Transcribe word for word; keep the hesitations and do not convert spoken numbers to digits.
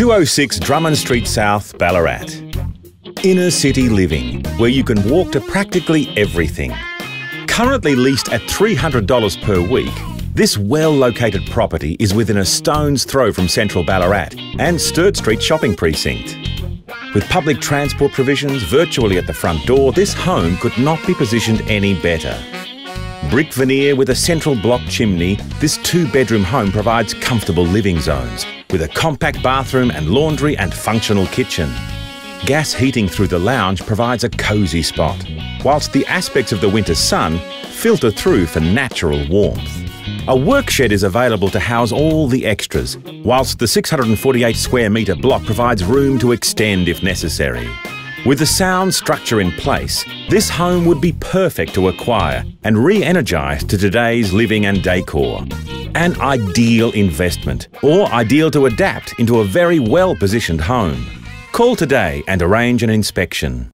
two oh six Drummond Street South, Ballarat. Inner city living, where you can walk to practically everything. Currently leased at three hundred dollars per week, this well-located property is within a stone's throw from central Ballarat and Sturt Street shopping precinct. With public transport provisions virtually at the front door, this home could not be positioned any better. Brick veneer with a central block chimney, this two-bedroom home provides comfortable living zones with a compact bathroom and laundry and functional kitchen. Gas heating through the lounge provides a cosy spot, whilst the aspects of the winter sun filter through for natural warmth. A workshed is available to house all the extras, whilst the six hundred forty-eight square metre block provides room to extend if necessary. With the sound structure in place, this home would be perfect to acquire and re-energise to today's living and decor. An ideal investment, or ideal to adapt into a very well-positioned home. Call today and arrange an inspection.